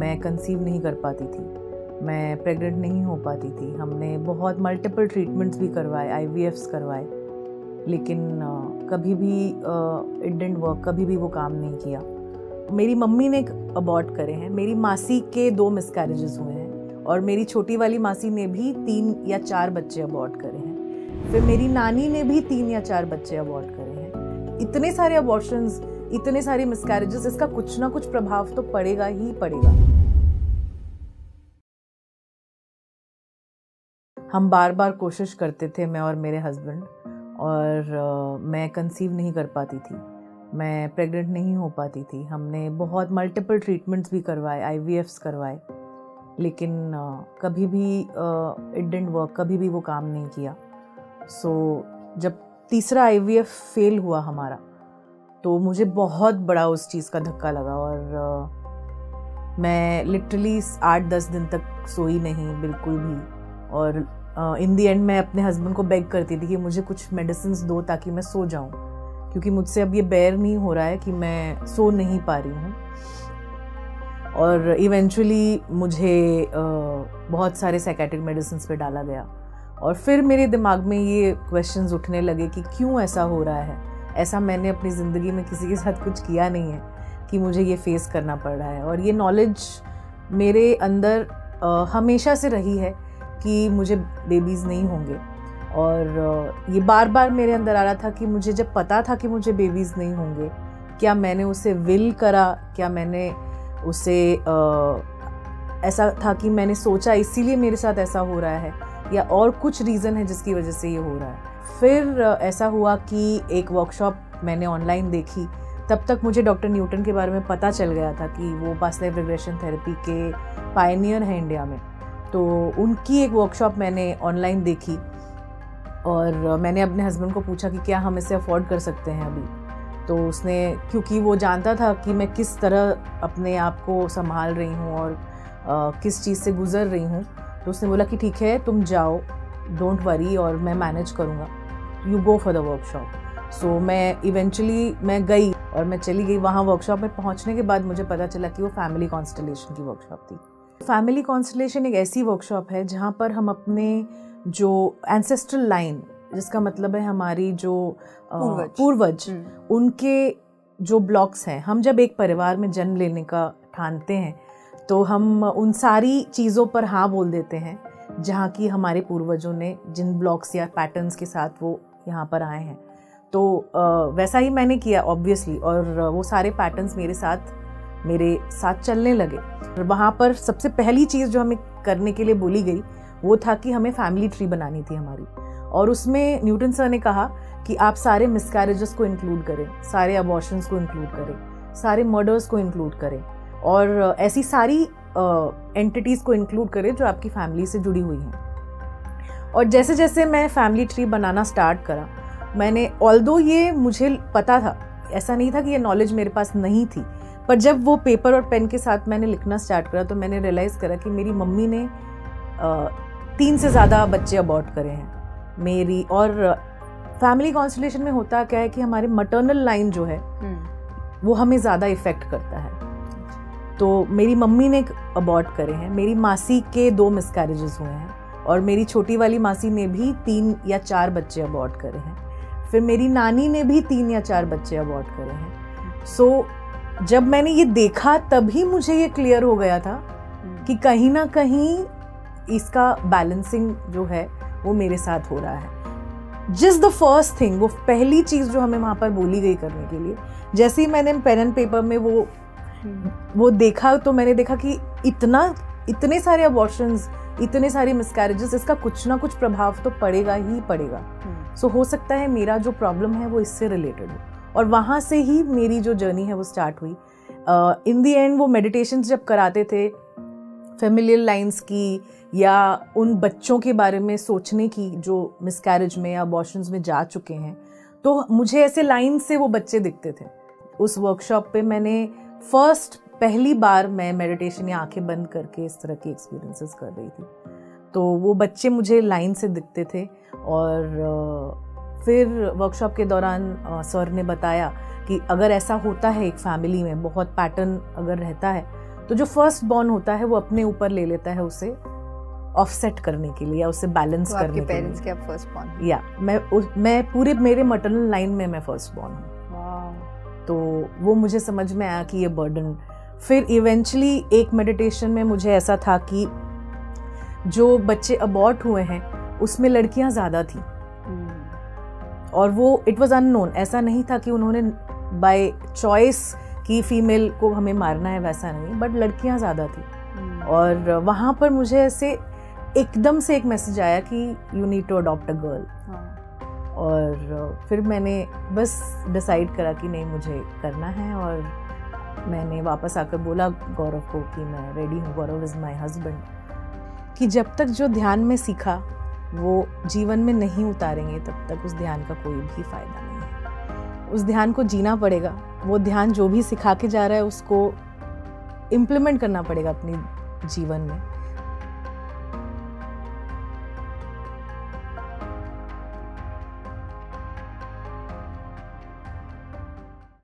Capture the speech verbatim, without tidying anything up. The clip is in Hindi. मैं कंसीव नहीं कर पाती थी, मैं प्रेग्नेंट नहीं हो पाती थी। हमने बहुत मल्टीपल ट्रीटमेंट्स भी करवाए, आईवीएफ्स करवाए, लेकिन कभी भी इट डिडंट वर्क, कभी भी वो काम नहीं किया। मेरी मम्मी ने अबॉर्ट करे हैं, मेरी मासी के दो मिसकैरेजेस हुए हैं और मेरी छोटी वाली मासी ने भी तीन या चार बच्चे अबॉर्ट करे हैं। फिर मेरी नानी ने भी तीन या चार बच्चे अबॉर्ट करे हैं। इतने सारे अबॉर्शंस, इतने सारे मिसकैरेजेस, इसका कुछ ना कुछ प्रभाव तो पड़ेगा ही पड़ेगा। हम बार बार कोशिश करते थे, मैं और मेरे हस्बैंड, और मैं कंसीव नहीं कर पाती थी, मैं प्रेग्नेंट नहीं हो पाती थी। हमने बहुत मल्टीपल ट्रीटमेंट्स भी करवाए, आईवीएफ्स करवाए, लेकिन कभी भी इट डिडंट वर्क, कभी भी वो काम नहीं किया। सो जब तीसरा आईवीएफ फेल हुआ हमारा, तो मुझे बहुत बड़ा उस चीज़ का धक्का लगा और मैं लिटरली आठ दस दिन तक सोई नहीं बिल्कुल भी। और इन दी एंड मैं अपने हस्बैंड को बेग करती थी कि मुझे कुछ मेडिसिन्स दो ताकि मैं सो जाऊं, क्योंकि मुझसे अब ये बेयर नहीं हो रहा है कि मैं सो नहीं पा रही हूं। और इवेंचुअली मुझे बहुत सारे साइकेट्रिक मेडिसिन्स पे डाला गया और फिर मेरे दिमाग में ये क्वेश्चंस उठने लगे कि क्यों ऐसा हो रहा है। ऐसा मैंने अपनी ज़िंदगी में किसी के साथ कुछ किया नहीं है कि मुझे ये फेस करना पड़ रहा है। और ये नॉलेज मेरे अंदर आ, हमेशा से रही है कि मुझे बेबीज़ नहीं होंगे। और आ, ये बार बार मेरे अंदर आ रहा था कि मुझे जब पता था कि मुझे बेबीज़ नहीं होंगे, क्या मैंने उसे विल करा, क्या मैंने उसे आ, ऐसा था कि मैंने सोचा इसीलिए मेरे साथ ऐसा हो रहा है, या और कुछ रीज़न है जिसकी वजह से ये हो रहा है। फिर ऐसा हुआ कि एक वर्कशॉप मैंने ऑनलाइन देखी, तब तक मुझे डॉक्टर न्यूटन के बारे में पता चल गया था कि वो पास्ट लाइफ रिग्रेशन थेरेपी के पायनियर हैं इंडिया में। तो उनकी एक वर्कशॉप मैंने ऑनलाइन देखी और मैंने अपने हस्बैंड को पूछा कि क्या हम इसे अफोर्ड कर सकते हैं अभी। तो उसने, क्योंकि वो जानता था कि मैं किस तरह अपने आप को संभाल रही हूँ और आ, किस चीज़ से गुजर रही हूँ, तो उसने बोला कि ठीक है तुम जाओ, डोंट वरी, और मैं मैनेज करूँगा, you go for the workshop. So मैं इवेंचुअली मैं गई और मैं चली गई वहाँ। वर्कशॉप में पहुँचने के बाद मुझे पता चला कि वो फैमिली कॉन्स्टलेशन की वर्कशॉप थी। फैमिली कॉन्स्टलेशन एक ऐसी वर्कशॉप है जहाँ पर हम अपने जो एंसेस्ट्रल लाइन, जिसका मतलब है हमारी जो पूर्वज, पूर्वज उनके जो ब्लॉक्स हैं, हम जब एक परिवार में जन्म लेने का ठानते हैं तो हम उन सारी चीज़ों पर हाँ बोल देते हैं जहाँ की हमारे पूर्वजों ने जिन ब्लॉक्स या पैटर्न्स के साथ वो यहाँ पर आए हैं। तो वैसा ही मैंने किया ऑब्वियसली, और वो सारे पैटर्न्स मेरे साथ मेरे साथ चलने लगे। और वहाँ पर सबसे पहली चीज़ जो हमें करने के लिए बोली गई वो था कि हमें फैमिली ट्री बनानी थी हमारी, और उसमें न्यूटन सर ने कहा कि आप सारे मिसकैरेजेस को इंक्लूड करें, सारे अबॉर्शंस को इंक्लूड करें, सारे मर्डर्स को इंक्लूड करें, और ऐसी सारी एंटिटीज़ uh, को इंक्लूड करें जो आपकी फैमिली से जुड़ी हुई हैं। और जैसे जैसे मैं फैमिली ट्री बनाना स्टार्ट करा, मैंने ऑल्दो ये मुझे पता था, ऐसा नहीं था कि ये नॉलेज मेरे पास नहीं थी, पर जब वो पेपर और पेन के साथ मैंने लिखना स्टार्ट करा तो मैंने रियलाइज़ करा कि मेरी मम्मी ने uh, तीन से ज़्यादा बच्चे अबॉर्ट करे हैं मेरी। और फैमिली कॉन्स्टलेशन में होता क्या है कि हमारे मटर्नल लाइन जो है वो हमें ज़्यादा इफ़ेक्ट करता है। तो मेरी मम्मी ने अबॉर्ट करे हैं, मेरी मासी के दो मिसकैरेजेस हुए हैं और मेरी छोटी वाली मासी ने भी तीन या चार बच्चे अबॉर्ट करे हैं। फिर मेरी नानी ने भी तीन या चार बच्चे अबॉर्ट करे हैं। सो so, जब मैंने ये देखा तभी मुझे ये क्लियर हो गया था कि कहीं ना कहीं इसका बैलेंसिंग जो है वो मेरे साथ हो रहा है। जस्ट द फर्स्ट थिंग, वो पहली चीज़ जो हमें वहाँ पर बोली गई करने के लिए, जैसे ही मैंने पेन एंड पेपर में वो वो देखा तो मैंने देखा कि इतना इतने सारे अबॉर्शंस, इतने सारे मिसकैरेजेस, इसका कुछ ना कुछ प्रभाव तो पड़ेगा ही पड़ेगा। सो so, हो सकता है मेरा जो प्रॉब्लम है वो इससे रिलेटेड हो, और वहाँ से ही मेरी जो जर्नी है वो स्टार्ट हुई। इन द एंड वो मेडिटेशंस जब कराते थे फैमिलियल लाइंस की, या उन बच्चों के बारे में सोचने की जो मिसकैरेज में या अबॉर्शंस में जा चुके हैं, तो मुझे ऐसे लाइन से वो बच्चे दिखते थे। उस वर्कशॉप पे मैंने फर्स्ट पहली बार मैं मेडिटेशन या आंखें बंद करके इस तरह की एक्सपीरियंसेस कर रही थी, तो वो बच्चे मुझे लाइन से दिखते थे। और फिर वर्कशॉप के दौरान सर ने बताया कि अगर ऐसा होता है एक फैमिली में, बहुत पैटर्न अगर रहता है, तो जो फर्स्ट बॉर्न होता है वो अपने ऊपर ले लेता है उसे ऑफसेट करने के लिए, उसे बैलेंस तो करने के लिए। के आप फर्स्ट बॉर्न? या मैं उस, मैं पूरे मेरे मटरनल लाइन में मैं फर्स्ट बॉर्न हूँ। तो वो मुझे समझ में आया कि ये बर्डन। फिर इवेंचुअली एक मेडिटेशन में मुझे ऐसा था कि जो बच्चे अबॉर्ट हुए हैं उसमें लड़कियां ज़्यादा थी और वो इट वाज अननोन, ऐसा नहीं था कि उन्होंने बाय चॉइस कि फीमेल को हमें मारना है, वैसा नहीं, बट लड़कियां ज़्यादा थी। और वहाँ पर मुझे ऐसे एकदम से एक मैसेज आया कि you need to adopt a girl. और फिर मैंने बस डिसाइड करा कि नहीं, मुझे करना है। और मैंने वापस आकर बोला गौरव को कि मैं रेडी हूँ, गौरव इज़ माई हस्बैंड, कि जब तक जो ध्यान में सीखा वो जीवन में नहीं उतारेंगे तब तक उस ध्यान का कोई भी फायदा नहीं है। उस ध्यान को जीना पड़ेगा, वो ध्यान जो भी सिखा के जा रहा है उसको इम्प्लीमेंट करना पड़ेगा अपने जीवन में।